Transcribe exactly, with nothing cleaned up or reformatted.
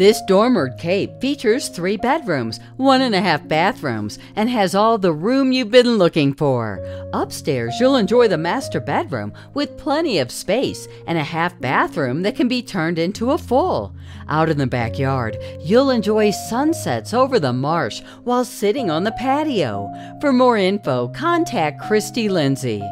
This dormered cape features three bedrooms, one and a half bathrooms, and has all the room you've been looking for. Upstairs, you'll enjoy the master bedroom with plenty of space and a half bathroom that can be turned into a full. Out in the backyard, you'll enjoy sunsets over the marsh while sitting on the patio. For more info, contact Christy Lindsay.